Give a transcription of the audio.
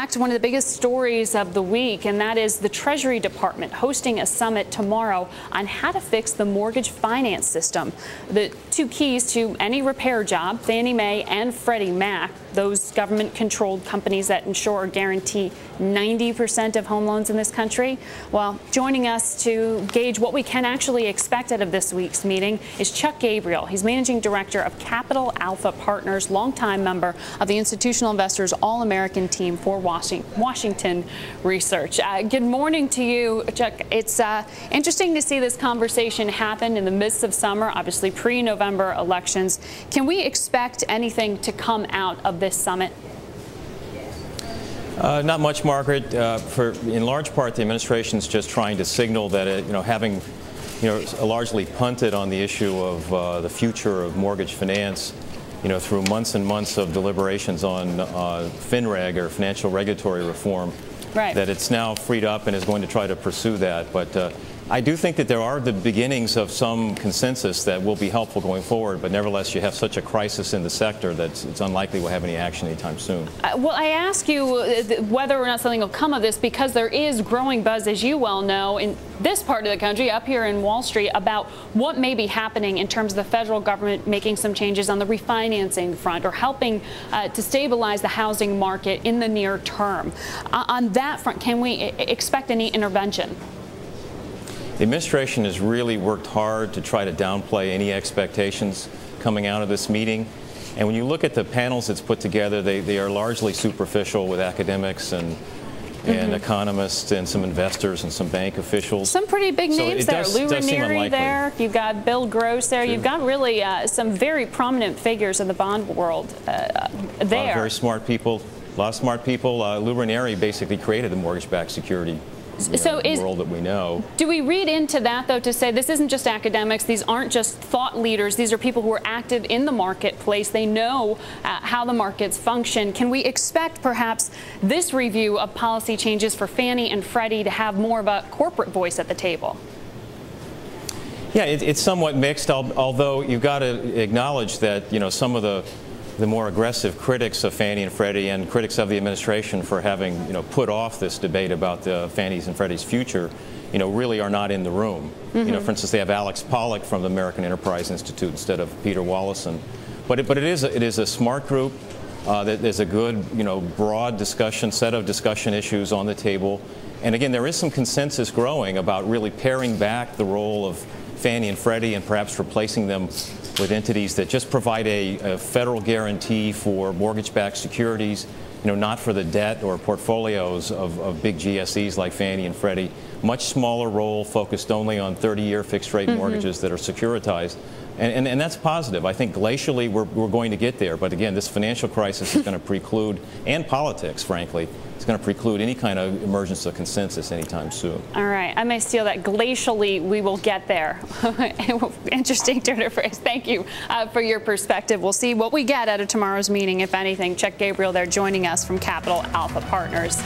back to one of the biggest stories of the week, and that is the Treasury Department hosting a summit tomorrow on how to fix the mortgage finance system. The two keys to any repair job, Fannie Mae and Freddie Mac, those government-controlled companies that insure or guarantee 90% of home loans in this country. Well, joining us to gauge what we can actually expect out of this week's meeting is Chuck Gabriel. He's managing director of Capital Alpha Partners, longtime member of the Institutional Investors All-American team for Washington Research. Good morning to you, Chuck. It's interesting to see this conversation happen in the midst of summer, obviously pre-November elections. Can we expect anything to come out of this summit? Not much, Margaret. In large part, the administration's just trying to signal that it, having largely punted on the issue of the future of mortgage finance, through months and months of deliberations on FinReg, or financial regulatory reform, right, that it's now freed up and is going to try to pursue that. But I do think that there are the beginnings of some consensus that will be helpful going forward, but nevertheless, you have such a crisis in the sector that it's unlikely we'll have any action anytime soon. Well, I ask you whether or not something will come of this, because there is growing buzz, as you well know, in this part of the country, up here in Wall Street, about what may be happening in terms of the federal government making some changes on the refinancing front or helping to stabilize the housing market in the near term. On that front, can we expect any intervention? The administration has really worked hard to try to downplay any expectations coming out of this meeting. And when you look at the panels it's put together, they are largely superficial, with academics and economists and some investors and some bank officials. Some pretty big names there. Lou Ranieri there. You've got Bill Gross there. Sure. You've got really some very prominent figures in the bond world there. A lot of very smart people. A lot of smart people. Lou Ranieri basically created the mortgage-backed security world that we know. Do we read into that, though, to say this isn't just academics, these aren't just thought leaders, these are people who are active in the marketplace, they know how the markets function. Can we expect perhaps this review of policy changes for Fannie and Freddie to have more of a corporate voice at the table? Yeah, it's somewhat mixed, although you've got to acknowledge that some of the more aggressive critics of Fannie and Freddie, and critics of the administration for having put off this debate about Fannie's and Freddie's future, really are not in the room. For instance, they have Alex Pollock from the American Enterprise Institute instead of Peter Wallison. But it is a smart group. There's a good, broad discussion, set of discussion issues on the table. And again, there is some consensus growing about really paring back the role of Fannie and Freddie and perhaps replacing them with entities that just provide a federal guarantee for mortgage-backed securities, not for the debt or portfolios of big GSEs like Fannie and Freddie. Much smaller role, focused only on 30-year fixed-rate mortgages that are securitized. And that's positive. I think glacially we're going to get there. But again, this financial crisis is going to preclude, and politics, frankly, it's going to preclude any kind of emergence of consensus anytime soon. All right. I may steal that. Glacially, we will get there. Interesting turn of phrase. Thank you for your perspective. We'll see what we get out of tomorrow's meeting, if anything. Chuck Gabriel there joining us from Capital Alpha Partners.